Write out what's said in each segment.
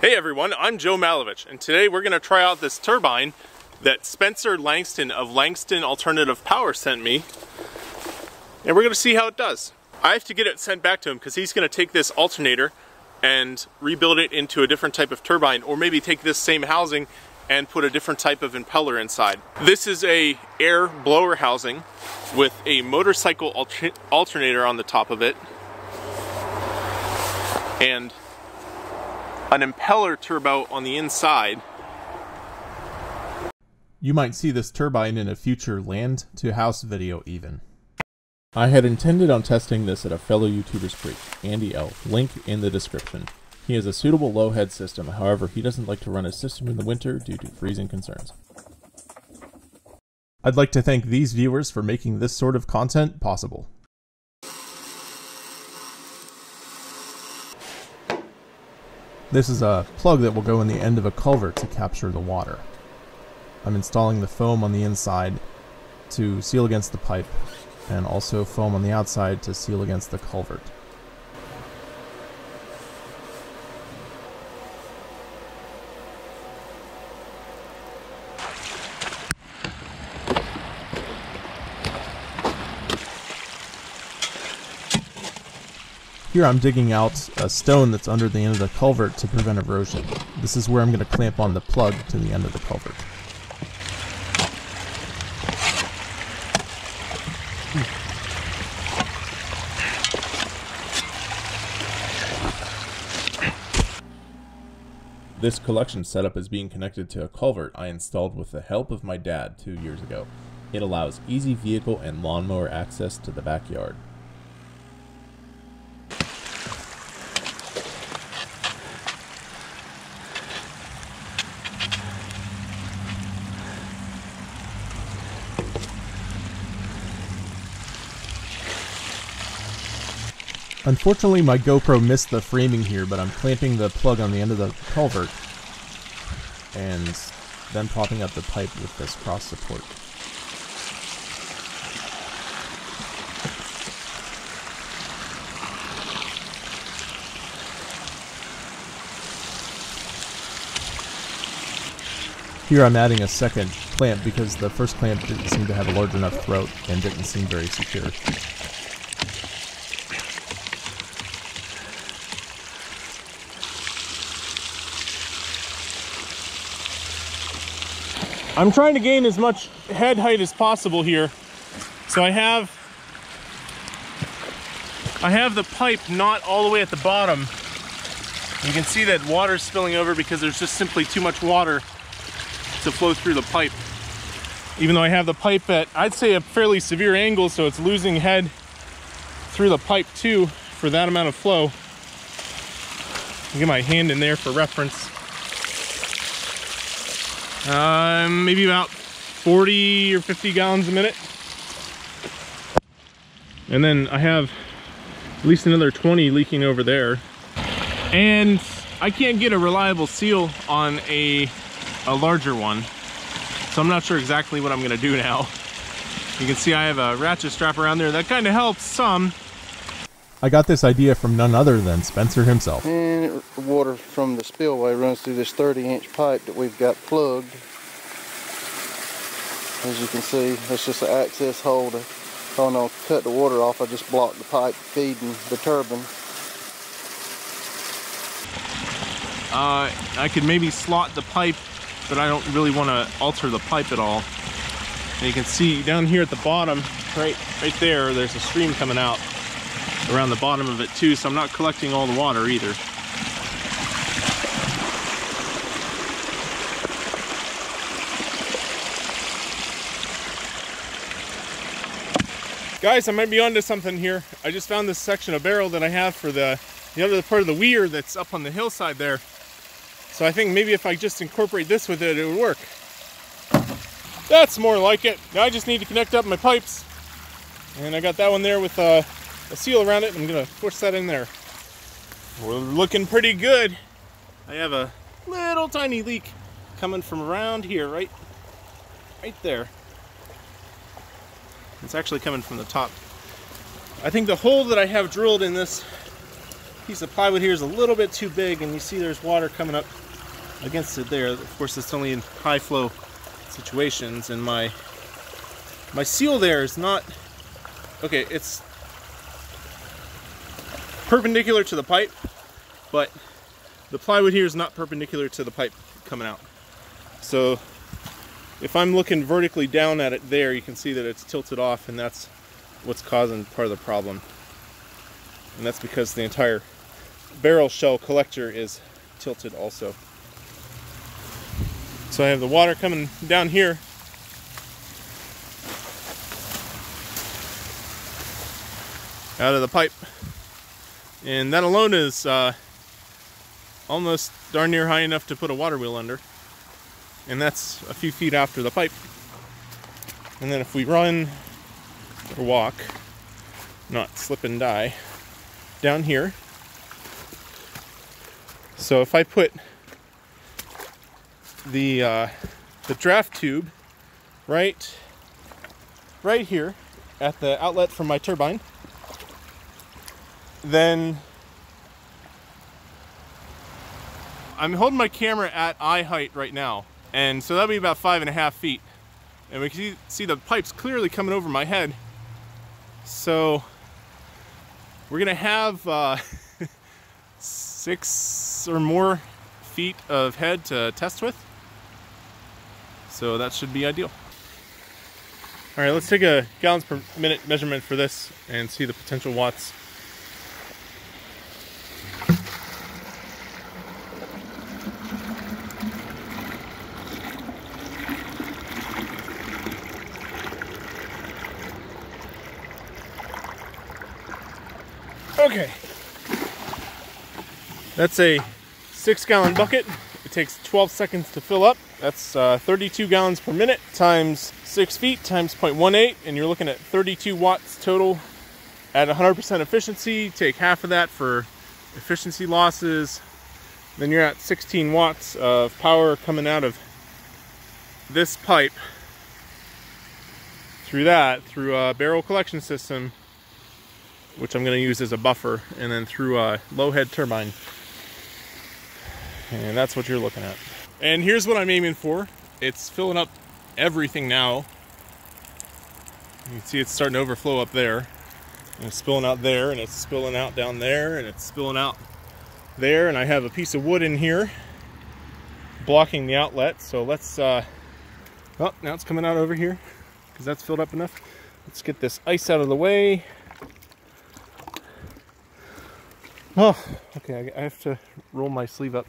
Hey everyone, I'm Joe Malovich, and today we're going to try out this turbine that Spencer Langston of Langston Alternative Power sent me, and we're going to see how it does. I have to get it sent back to him because he's going to take this alternator and rebuild it into a different type of turbine, or maybe take this same housing and put a different type of impeller inside. This is a air blower housing with a motorcycle alternator on the top of it, and an impeller turbo on the inside. You might see this turbine in a future Land To House video even. I had intended on testing this at a fellow YouTuber's creek, Andy L, link in the description. He has a suitable low head system, however he doesn't like to run his system in the winter due to freezing concerns. I'd like to thank these viewers for making this sort of content possible. This is a plug that will go in the end of a culvert to capture the water. I'm installing the foam on the inside to seal against the pipe, and also foam on the outside to seal against the culvert. Here I'm digging out a stone that's under the end of the culvert to prevent erosion. This is where I'm going to clamp on the plug to the end of the culvert. This collection setup is being connected to a culvert I installed with the help of my dad 2 years ago. It allows easy vehicle and lawnmower access to the backyard. Unfortunately, my GoPro missed the framing here, but I'm clamping the plug on the end of the culvert and then popping up the pipe with this cross support. Here I'm adding a second clamp because the first clamp didn't seem to have a large enough throat and didn't seem very secure. I'm trying to gain as much head height as possible here. So I have the pipe not all the way at the bottom. You can see that water's spilling over because there's just simply too much water to flow through the pipe. Even though I have the pipe at, I'd say, a fairly severe angle, so it's losing head through the pipe too for that amount of flow. I'll get my hand in there for reference. Maybe about 40 or 50 gallons a minute. And then I have at least another 20 leaking over there. And I can't get a reliable seal on a larger one. So I'm not sure exactly what I'm gonna do now. You can see I have a ratchet strap around there. That kind of helps some. I got this idea from none other than Spencer himself. And water from the spillway runs through this 30-inch pipe that we've got plugged. As you can see, it's just an access hole to cut the water off. I just blocked the pipe feeding the turbine. I could maybe slot the pipe, but I don't really want to alter the pipe at all. And you can see down here at the bottom, right there, there's a stream coming out around the bottom of it too, so I'm not collecting all the water either. Guys, I might be onto something here. I just found this section of barrel that I have for the other part of the weir that's up on the hillside there. So I think maybe if I just incorporate this with it, it would work. That's more like it. Now I just need to connect up my pipes. And I got that one there with a seal around it, and I'm gonna push that in there. We're looking pretty good. I have a little tiny leak coming from around here, right there. It's actually coming from the top. I think the hole that I have drilled in this piece of plywood here is a little bit too big, and you see there's water coming up against it there. Of course, it's only in high flow situations, and my seal there is not, okay, it's perpendicular to the pipe, but the plywood here is not perpendicular to the pipe coming out. So if I'm looking vertically down at it there, you can see that it's tilted off, and that's what's causing part of the problem. And that's because the entire barrel shell collector is tilted also. So I have the water coming down here. Out of the pipe. And that alone is almost darn near high enough to put a water wheel under. And that's a few feet after the pipe. And then if we run or walk, not slip and die, down here. So if I put the draft tube right here at the outlet from my turbine, then I'm holding my camera at eye height right now, and so that'll be about 5.5 feet, and we can see the pipes clearly coming over my head. So we're gonna have 6 or more feet of head to test with, so that should be ideal. All right, let's take a gallons per minute measurement for this and see the potential watts. Okay, that's a 6 gallon bucket. It takes 12 seconds to fill up. That's 32 gallons per minute times 6 feet times 0.18, and you're looking at 32 watts total at 100% efficiency. Take half of that for efficiency losses. Then you're at 16 watts of power coming out of this pipe through that, through a barrel collection system, which I'm going to use as a buffer, and then through a low head turbine. And that's what you're looking at. And here's what I'm aiming for. It's filling up everything now. You can see it's starting to overflow up there. And it's spilling out there, and it's spilling out down there, and it's spilling out there. And I have a piece of wood in here blocking the outlet. So let's, oh, now it's coming out over here because that's filled up enough. Let's get this ice out of the way. Oh, okay, I have to roll my sleeve up.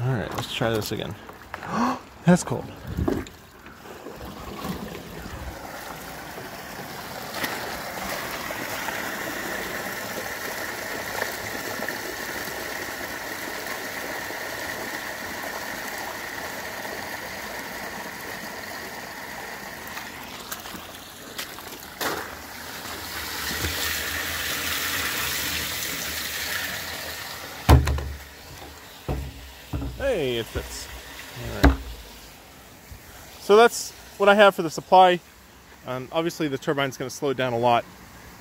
All right, let's try this again. That's cold. Hey, it fits. All right. So that's what I have for the supply. Obviously the turbine's going to slow down a lot,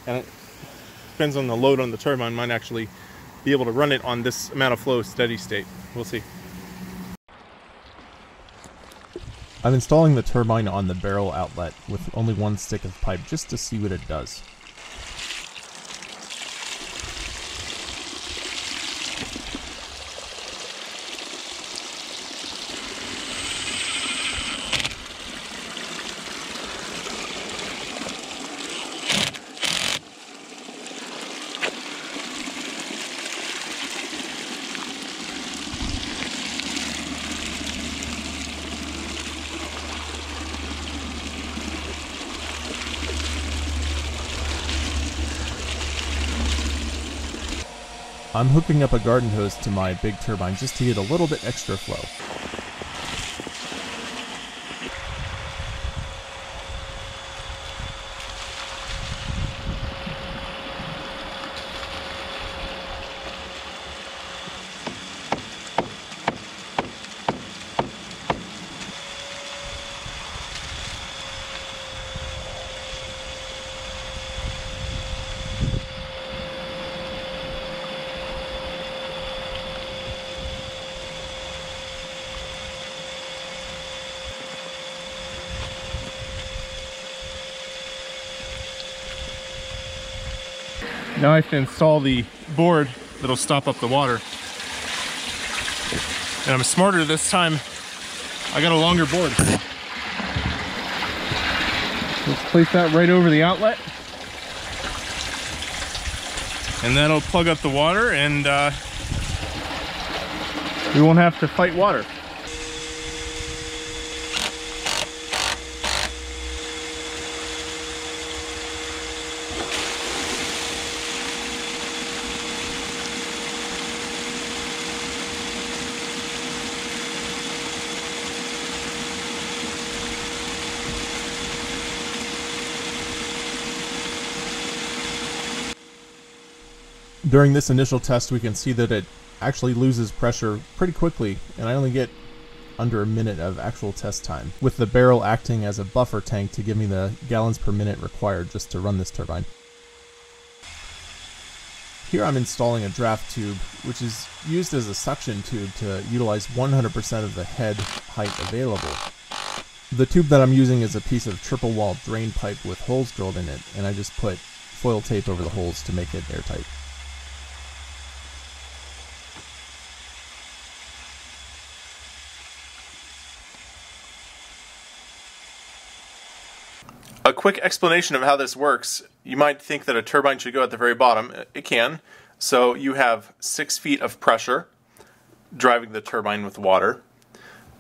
and it depends on the load on the turbine. Might actually be able to run it on this amount of flow steady state. We'll see. I'm installing the turbine on the barrel outlet with only one stick of pipe just to see what it does. I'm hooking up a garden hose to my big turbine just to get a little bit extra flow. Now I have to install the board that'll stop up the water. And I'm smarter this time. I got a longer board. Let's place that right over the outlet. And that'll plug up the water, and we won't have to fight water. During this initial test, we can see that it actually loses pressure pretty quickly, and I only get under a minute of actual test time, with the barrel acting as a buffer tank to give me the gallons per minute required just to run this turbine. Here I'm installing a draft tube, which is used as a suction tube to utilize 100% of the head height available. The tube that I'm using is a piece of triple wall drain pipe with holes drilled in it, and I just put foil tape over the holes to make it airtight. A quick explanation of how this works. You might think that a turbine should go at the very bottom. It can. So you have 6 feet of pressure driving the turbine with water.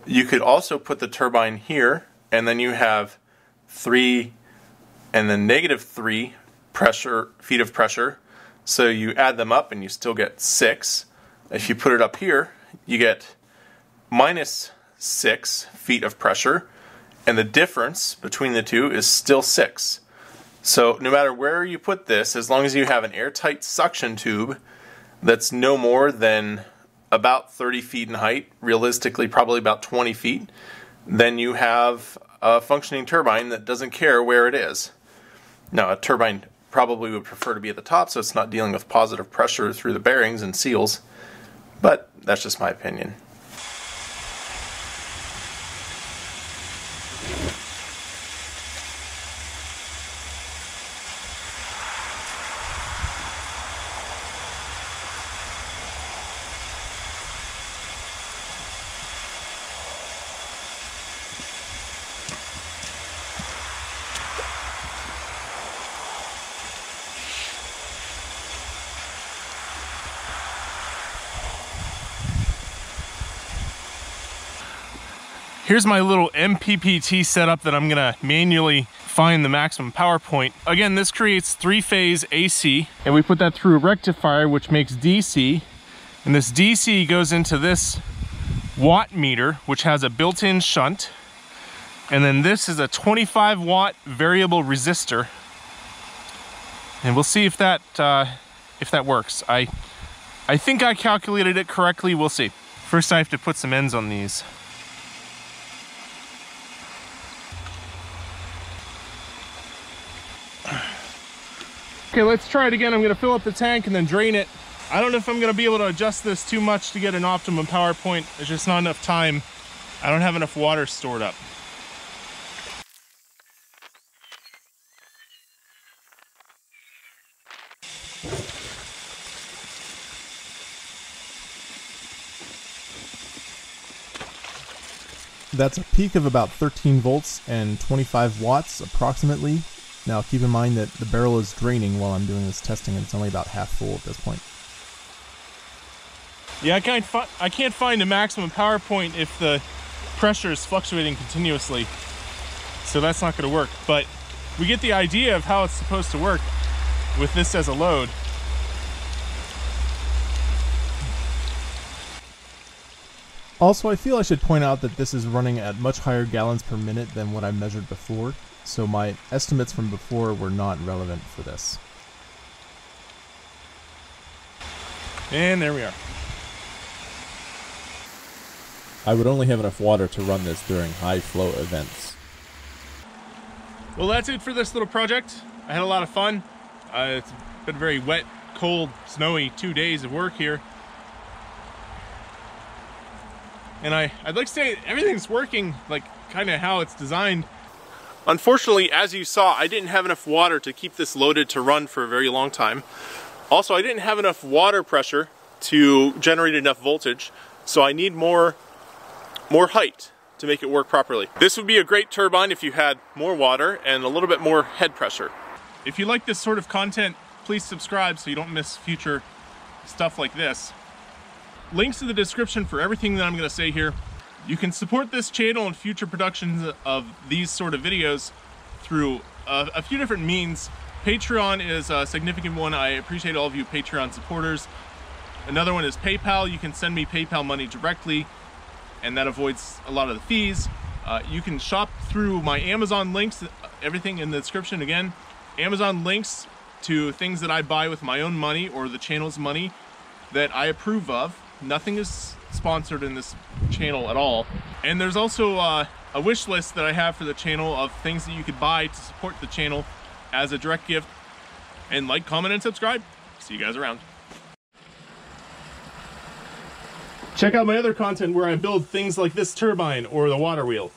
You could also put the turbine here, and then you have -3 and -3 feet of pressure. So you add them up and you still get 6. If you put it up here, you get -6 feet of pressure. And the difference between the two is still 6. So no matter where you put this, as long as you have an airtight suction tube that's no more than about 30 feet in height, realistically probably about 20 feet, then you have a functioning turbine that doesn't care where it is. Now, a turbine probably would prefer to be at the top, so it's not dealing with positive pressure through the bearings and seals, but that's just my opinion. Here's my little MPPT setup that I'm gonna manually find the maximum power point. Again, this creates 3-phase AC, and we put that through a rectifier, which makes DC. And this DC goes into this watt meter, which has a built-in shunt. And then this is a 25-watt variable resistor. And we'll see if that works. I think I calculated it correctly. We'll see. First, I have to put some ends on these. Okay, let's try it again. I'm gonna fill up the tank and then drain it. I don't know if I'm gonna be able to adjust this too much to get an optimum power point. There's just not enough time. I don't have enough water stored up. That's a peak of about 13 volts and 25 watts approximately. Now keep in mind that the barrel is draining while I'm doing this testing, and it's only about half full at this point. Yeah, I can't find a maximum power point if the pressure is fluctuating continuously. So that's not going to work, but we get the idea of how it's supposed to work with this as a load. Also, I feel I should point out that this is running at much higher gallons per minute than what I measured before. So my estimates from before were not relevant for this. And there we are. I would only have enough water to run this during high flow events. Well, that's it for this little project. I had a lot of fun. It's been very wet, cold, snowy 2 days of work here. And I'd like to say everything's working like kind of how it's designed. Unfortunately, as you saw, I didn't have enough water to keep this loaded to run for a very long time. Also, I didn't have enough water pressure to generate enough voltage, so I need more height to make it work properly. This would be a great turbine if you had more water and a little bit more head pressure. If you like this sort of content, please subscribe so you don't miss future stuff like this. Links in the description for everything that I'm going to say here. You can support this channel and future productions of these sort of videos through a few different means. Patreon is a significant one. I appreciate all of you Patreon supporters. Another one is PayPal. You can send me PayPal money directly, and that avoids a lot of the fees. You can shop through my Amazon links, everything in the description again. Amazon links to things that I buy with my own money or the channel's money that I approve of. Nothing is sponsored in this channel at all. And there's also a wish list that I have for the channel of things that you could buy to support the channel as a direct gift. And like, comment, and subscribe. See you guys around. Check out my other content where I build things like this turbine or the water wheel.